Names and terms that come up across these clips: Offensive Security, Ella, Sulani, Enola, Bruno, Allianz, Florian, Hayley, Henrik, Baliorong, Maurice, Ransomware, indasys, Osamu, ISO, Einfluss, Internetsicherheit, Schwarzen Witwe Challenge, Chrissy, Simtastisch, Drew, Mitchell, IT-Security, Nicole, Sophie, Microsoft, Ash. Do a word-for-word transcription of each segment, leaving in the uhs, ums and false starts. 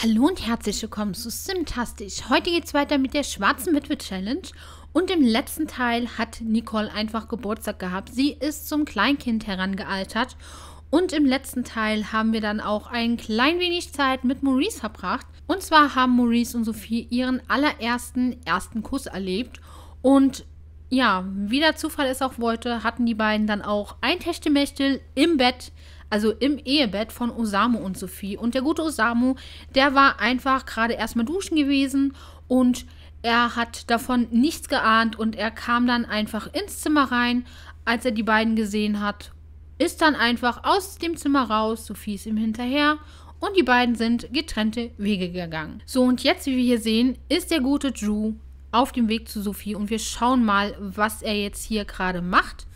Hallo und herzlich willkommen zu Simtastisch. Heute geht es weiter mit der Schwarzen Witwe Challenge. Und im letzten Teil hat Nicole einfach Geburtstag gehabt. Sie ist zum Kleinkind herangealtert. Und im letzten Teil haben wir dann auch ein klein wenig Zeit mit Maurice verbracht. Und zwar haben Maurice und Sophie ihren allerersten ersten Kuss erlebt. Und ja, wie der Zufall es auch wollte, hatten die beiden dann auch ein Techtelmechtel im Bett. Also im Ehebett von Osamu und Sophie. Und der gute Osamu, der war einfach gerade erstmal duschen gewesen und er hat davon nichts geahnt und er kam dann einfach ins Zimmer rein, als er die beiden gesehen hat, ist dann einfach aus dem Zimmer raus, Sophie ist ihm hinterher und die beiden sind getrennte Wege gegangen. So, und jetzt, wie wir hier sehen, ist der gute Drew auf dem Weg zu Sophie und wir schauen mal, was er jetzt hier gerade macht.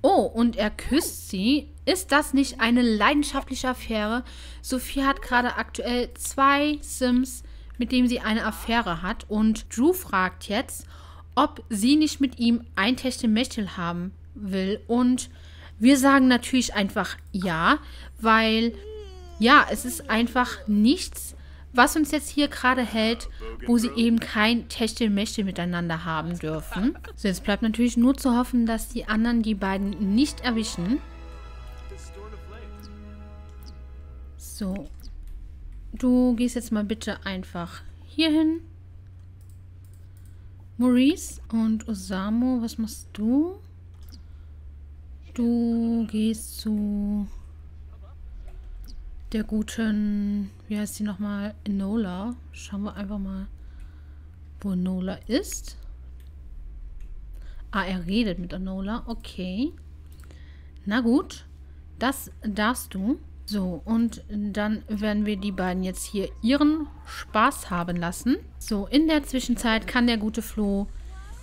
Oh, und er küsst sie. Ist das nicht eine leidenschaftliche Affäre? Sophie hat gerade aktuell zwei Sims, mit denen sie eine Affäre hat. Und Drew fragt jetzt, ob sie nicht mit ihm ein Techtelmechtel haben will. Und wir sagen natürlich einfach ja, weil ja, es ist einfach nichts, was uns jetzt hier gerade hält, wo sie eben kein Techtelmechtel miteinander haben dürfen. So, jetzt bleibt natürlich nur zu hoffen, dass die anderen die beiden nicht erwischen. So. Du gehst jetzt mal bitte einfach hier hin. Maurice und Osamu, was machst du? Du gehst zu der guten, wie heißt sie nochmal? Enola. Schauen wir einfach mal, wo Enola ist. Ah, er redet mit Enola. Okay. Na gut. Das darfst du. So, und dann werden wir die beiden jetzt hier ihren Spaß haben lassen. So, in der Zwischenzeit kann der gute Flo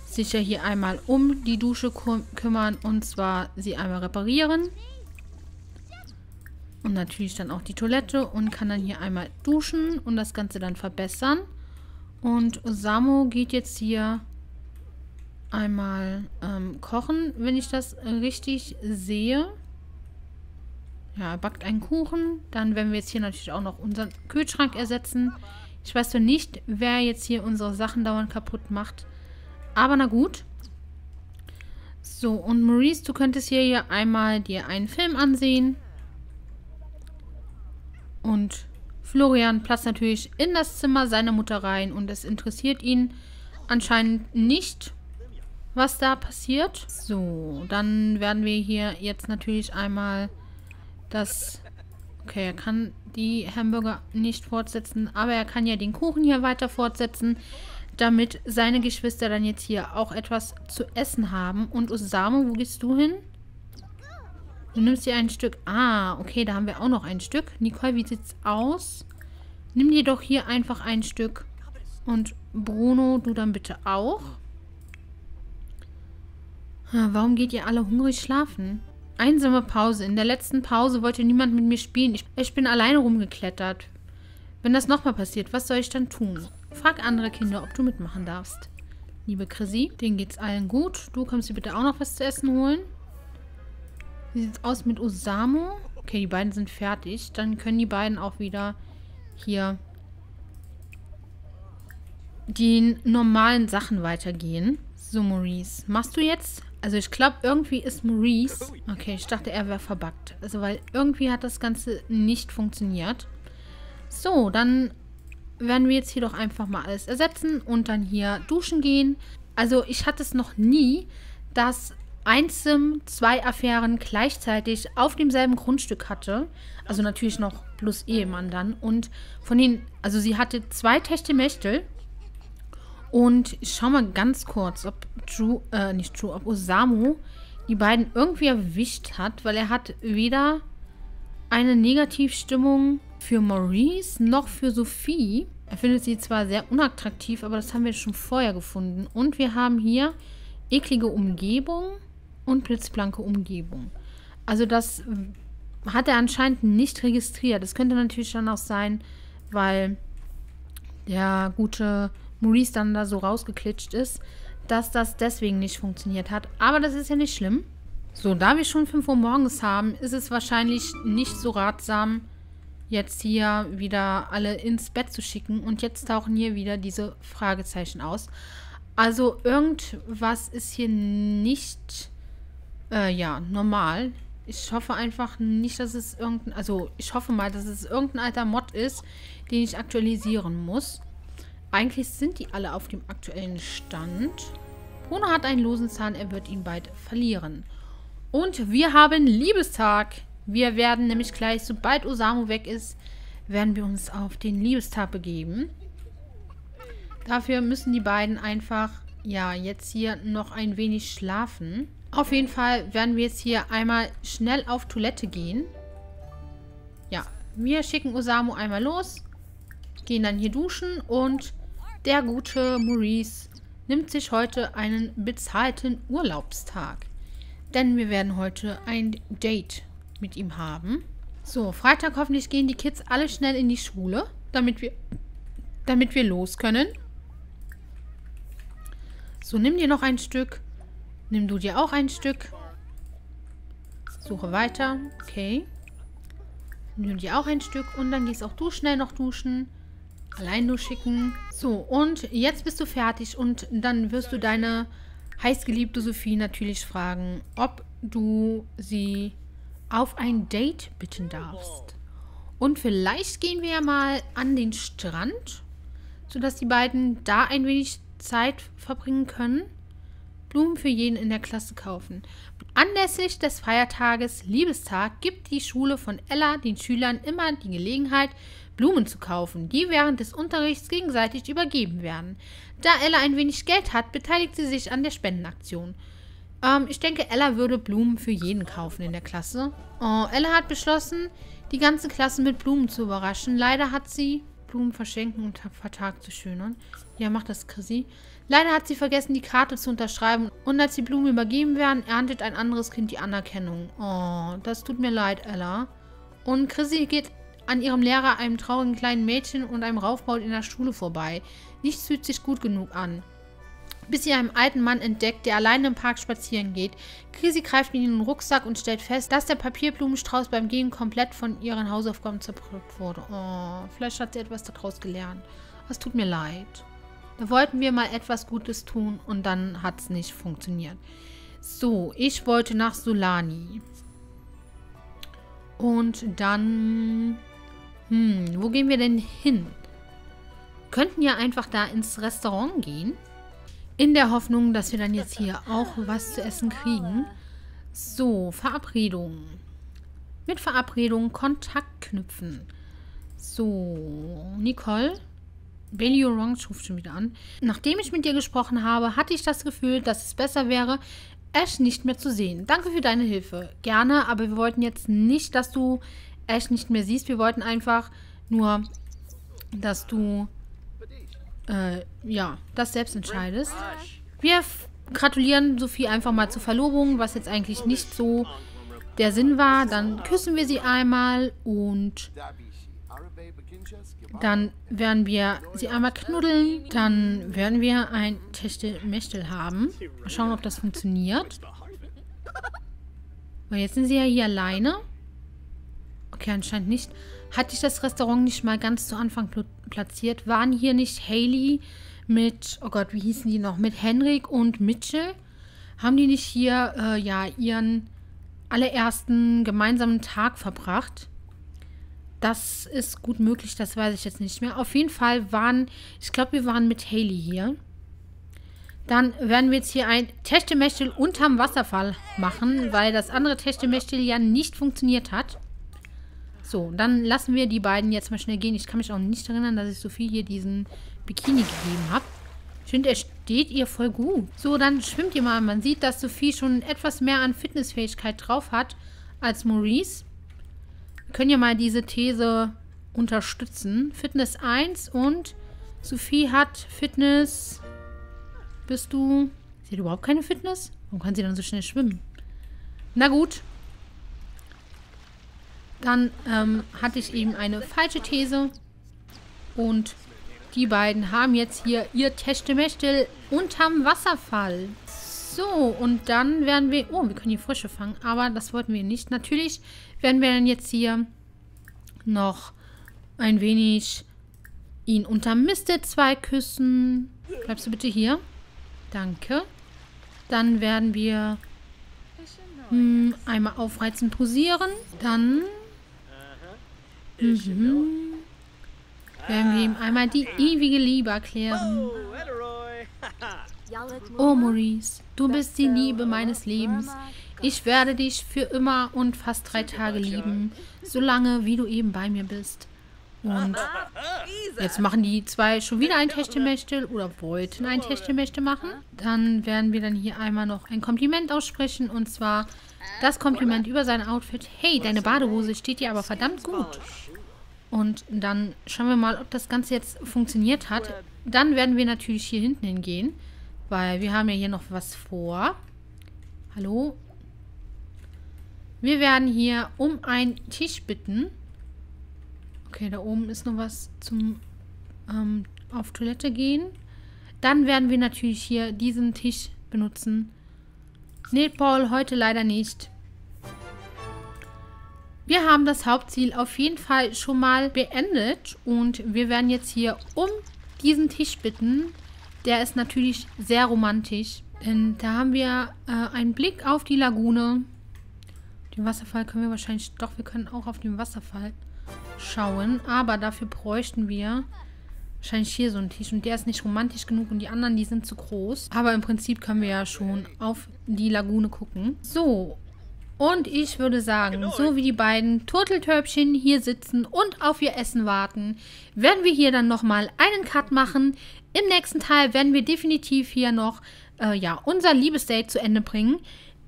sich ja hier einmal um die Dusche kü- kümmern. Und zwar sie einmal reparieren. Und natürlich dann auch die Toilette und kann dann hier einmal duschen und das Ganze dann verbessern. Und Osamu geht jetzt hier einmal ähm, kochen, wenn ich das richtig sehe. Ja, er backt einen Kuchen. Dann werden wir jetzt hier natürlich auch noch unseren Kühlschrank ersetzen. Ich weiß noch nicht, wer jetzt hier unsere Sachen dauernd kaputt macht. Aber na gut. So, und Maurice, du könntest hier ja einmal dir einen Film ansehen. Und Florian platzt natürlich in das Zimmer seiner Mutter rein und es interessiert ihn anscheinend nicht, was da passiert. So, dann werden wir hier jetzt natürlich einmal das... Okay, er kann die Hamburger nicht fortsetzen, aber er kann ja den Kuchen hier weiter fortsetzen, damit seine Geschwister dann jetzt hier auch etwas zu essen haben. Und Osamu, wo gehst du hin? Du nimmst dir ein Stück. Ah, okay, da haben wir auch noch ein Stück. Nicole, wie sieht's aus? Nimm dir doch hier einfach ein Stück. Und Bruno, du dann bitte auch. Warum geht ihr alle hungrig schlafen? Einsame Pause. In der letzten Pause wollte niemand mit mir spielen. Ich, ich bin alleine rumgeklettert. Wenn das nochmal passiert, was soll ich dann tun? Frag andere Kinder, ob du mitmachen darfst. Liebe Chrissy, denen geht's allen gut. Du kannst dir bitte auch noch was zu essen holen. Wie sieht es aus mit Osamu? Okay, die beiden sind fertig. Dann können die beiden auch wieder hier den normalen Sachen weitergehen. So, Maurice. Machst du jetzt? Also ich glaube, irgendwie ist Maurice... Okay, ich dachte, er wäre verbuggt. Also, weil irgendwie hat das Ganze nicht funktioniert. So, dann werden wir jetzt hier doch einfach mal alles ersetzen und dann hier duschen gehen. Also ich hatte es noch nie, dass... ein Sim zwei Affären gleichzeitig auf demselben Grundstück hatte. Also natürlich noch plus Ehemann dann. Und von denen, also sie hatte zwei Techtelmechtel. Und ich schau mal ganz kurz, ob Drew, äh, nicht Drew, ob Osamu die beiden irgendwie erwischt hat, weil er hat weder eine Negativstimmung für Maurice noch für Sophie. Er findet sie zwar sehr unattraktiv, aber das haben wir schon vorher gefunden. Und wir haben hier eklige Umgebung. Und blitzblanke Umgebung. Also das hat er anscheinend nicht registriert. Das könnte natürlich dann auch sein, weil der gute Maurice dann da so rausgeklitscht ist, dass das deswegen nicht funktioniert hat. Aber das ist ja nicht schlimm. So, da wir schon fünf Uhr morgens haben, ist es wahrscheinlich nicht so ratsam, jetzt hier wieder alle ins Bett zu schicken. Und jetzt tauchen hier wieder diese Fragezeichen aus. Also irgendwas ist hier nicht, äh, ja, normal. Ich hoffe einfach nicht, dass es irgendein, also ich hoffe mal, dass es irgendein alter Mod ist, den ich aktualisieren muss. Eigentlich sind die alle auf dem aktuellen Stand. Bruno hat einen losen Zahn, er wird ihn bald verlieren. Und wir haben Liebestag. Wir werden nämlich gleich, sobald Osamu weg ist, werden wir uns auf den Liebestag begeben. Dafür müssen die beiden einfach, ja, jetzt hier noch ein wenig schlafen. Auf jeden Fall werden wir jetzt hier einmal schnell auf Toilette gehen. Ja, wir schicken Osamu einmal los, gehen dann hier duschen und der gute Maurice nimmt sich heute einen bezahlten Urlaubstag. Denn wir werden heute ein Date mit ihm haben. So, Freitag hoffentlich gehen die Kids alle schnell in die Schule, damit wir, damit wir los können. So, nimm dir noch ein Stück. Nimm du dir auch ein Stück. Suche weiter. Okay. Nimm dir auch ein Stück. Und dann gehst auch du schnell noch duschen. Allein nur schicken. So, und jetzt bist du fertig. Und dann wirst du deine heißgeliebte Sophie natürlich fragen, ob du sie auf ein Date bitten darfst. Und vielleicht gehen wir ja mal an den Strand, sodass die beiden da ein wenig Zeit verbringen können. Blumen für jeden in der Klasse kaufen. Anlässlich des Feiertages Liebestag gibt die Schule von Ella den Schülern immer die Gelegenheit, Blumen zu kaufen, die während des Unterrichts gegenseitig übergeben werden. Da Ella ein wenig Geld hat, beteiligt sie sich an der Spendenaktion. Ähm, ich denke, Ella würde Blumen für jeden kaufen in der Klasse. Oh, Ella hat beschlossen, die ganze Klasse mit Blumen zu überraschen. Leider hat sie Blumen verschenken und vertagt zu schönern. Ja, macht das, Chrissy. Leider hat sie vergessen, die Karte zu unterschreiben. Und als die Blumen übergeben werden, erntet ein anderes Kind die Anerkennung. Oh, das tut mir leid, Ella. Und Chrissy geht an ihrem Lehrer, einem traurigen kleinen Mädchen und einem Raufbold in der Schule vorbei. Nichts fühlt sich gut genug an. Bis sie einen alten Mann entdeckt, der alleine im Park spazieren geht. Chrissy greift in ihren Rucksack und stellt fest, dass der Papierblumenstrauß beim Gehen komplett von ihren Hausaufgaben zerbrückt wurde. Oh, vielleicht hat sie etwas daraus gelernt. Das tut mir leid. Da wollten wir mal etwas Gutes tun und dann hat es nicht funktioniert. So, ich wollte nach Sulani. Und dann... Hm, wo gehen wir denn hin? Wir könnten ja einfach da ins Restaurant gehen. In der Hoffnung, dass wir dann jetzt hier auch was zu essen kriegen. So, Verabredung. Mit Verabredung Kontakt knüpfen. So, Nicole. Baliorong ruft schon wieder an. Nachdem ich mit dir gesprochen habe, hatte ich das Gefühl, dass es besser wäre, Ash nicht mehr zu sehen. Danke für deine Hilfe. Gerne, aber wir wollten jetzt nicht, dass du Ash nicht mehr siehst. Wir wollten einfach nur, dass du... Äh, ja, das selbst entscheidest. Wir gratulieren Sophie einfach mal zur Verlobung, was jetzt eigentlich nicht so der Sinn war. Dann küssen wir sie einmal und dann werden wir sie einmal knuddeln. Dann werden wir ein Techtelmechtel haben. Mal schauen, ob das funktioniert. Weil jetzt sind sie ja hier alleine. Okay, anscheinend nicht. Hatte ich das Restaurant nicht mal ganz zu Anfang platziert? Waren hier nicht Hayley mit, oh Gott, wie hießen die noch? Mit Henrik und Mitchell? Haben die nicht hier, äh, ja, ihren allerersten gemeinsamen Tag verbracht? Das ist gut möglich, das weiß ich jetzt nicht mehr. Auf jeden Fall waren, ich glaube, wir waren mit Hayley hier. Dann werden wir jetzt hier ein Techtelmechtel unterm Wasserfall machen, weil das andere Techtelmechtel ja nicht funktioniert hat. So, dann lassen wir die beiden jetzt mal schnell gehen. Ich kann mich auch nicht erinnern, dass ich Sophie hier diesen Bikini gegeben habe. Ich finde, er steht ihr voll gut. So, dann schwimmt ihr mal. Man sieht, dass Sophie schon etwas mehr an Fitnessfähigkeit drauf hat als Maurice. Wir können ja mal diese These unterstützen. Fitness eins und Sophie hat Fitness... Bist du... Sie hat überhaupt keine Fitness? Warum kann sie dann so schnell schwimmen? Na gut. Dann ähm, hatte ich eben eine falsche These und die beiden haben jetzt hier ihr Techtelmechtel unterm Wasserfall. So, und dann werden wir... Oh, wir können hier Frösche fangen, aber das wollten wir nicht. Natürlich werden wir dann jetzt hier noch ein wenig ihn unterm Mistelzweig küssen. Bleibst du bitte hier? Danke. Dann werden wir mh, einmal aufreizend posieren. Dann mhm. werden wir ihm einmal die ewige Liebe erklären. Oh, Maurice, du bist die Liebe meines Lebens. Ich werde dich für immer und fast drei Tage lieben, solange wie du eben bei mir bist. Und jetzt machen die zwei schon wieder ein Techtelmechtel oder wollten ein Techtelmechtel machen. Dann werden wir dann hier einmal noch ein Kompliment aussprechen, und zwar das Kompliment über sein Outfit. Hey, deine Badehose steht dir aber verdammt gut. Und dann schauen wir mal, ob das Ganze jetzt funktioniert hat. Dann werden wir natürlich hier hinten hingehen, weil wir haben ja hier noch was vor. Hallo? Wir werden hier um einen Tisch bitten. Okay, da oben ist noch was zum ähm, auf Toilette gehen. Dann werden wir natürlich hier diesen Tisch benutzen. Nee, Paul, heute leider nicht. Wir haben das Hauptziel auf jeden Fall schon mal beendet. Und wir werden jetzt hier um diesen Tisch bitten. Der ist natürlich sehr romantisch. Denn da haben wir äh, einen Blick auf die Lagune. Den Wasserfall können wir wahrscheinlich... Doch, wir können auch auf den Wasserfall schauen. Aber dafür bräuchten wir wahrscheinlich hier so einen Tisch. Und der ist nicht romantisch genug und die anderen, die sind zu groß. Aber im Prinzip können wir ja schon auf die Lagune gucken. So, und ich würde sagen, so wie die beiden Turteltäubchen hier sitzen und auf ihr Essen warten, werden wir hier dann nochmal einen Cut machen. Im nächsten Teil werden wir definitiv hier noch äh, ja, unser Liebesdate zu Ende bringen.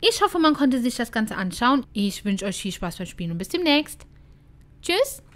Ich hoffe, man konnte sich das Ganze anschauen. Ich wünsche euch viel Spaß beim Spielen und bis demnächst. Tschüss!